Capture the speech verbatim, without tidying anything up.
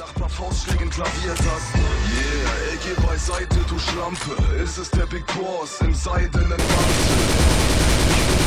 Nachbar Faustschlägen Klaviertasten. Yeah, ey, geh beiseite, du Schlampe. Ist es der Big Boss im seidenen Mantel?